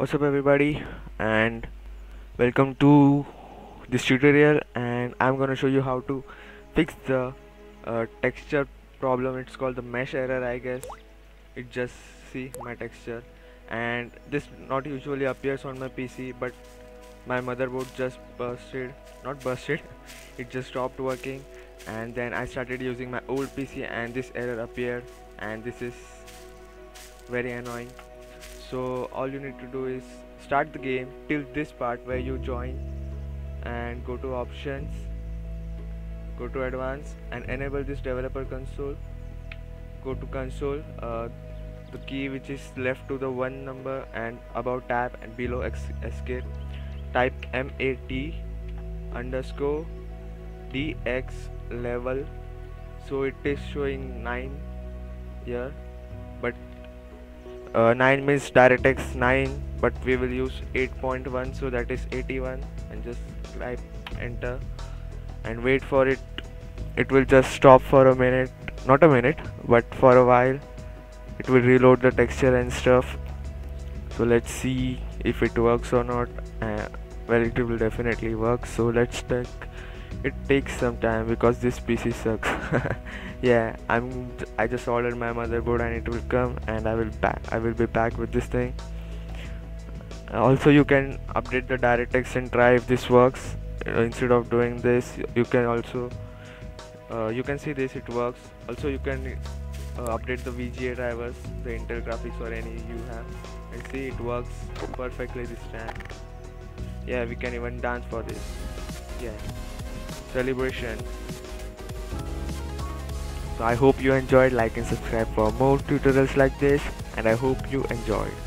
What's up everybody, and welcome to this tutorial. And I'm gonna show you how to fix the texture problem. It's called the mesh error, I guess. It just see my texture, and this not usually appears on my PC, but my motherboard just it just stopped working. And then I started using my old PC and this error appeared, and this is very annoying. So all you need to do is start the game till this part where you join, and go to options, go to advanced, and enable this developer console. Go to console, the key which is left to the one number and above tab and below escape. Type mat_dx level. So it is showing 9 here, but 9 means DirectX 9, but we will use 8.1, so that is 81, and just type enter and wait for it. It will just stop for a minute, not a minute, but for a while. It will reload the texture and stuff. So let's see if it works or not. Well, it will definitely work, so let's check. It takes some time because this PC sucks. Yeah, I just ordered my motherboard and it will come, and I will be back with this thing. Also, you can update the DirectX and try if this works. Instead of doing this, you can also you can see this, it works. Also, you can update the VGA drivers, the Intel graphics or any you have, and see it works perfectly this time. Yeah, we can even dance for this. Yeah, celebration. So I hope you enjoyed. Like and subscribe for more tutorials like this, and I hope you enjoyed.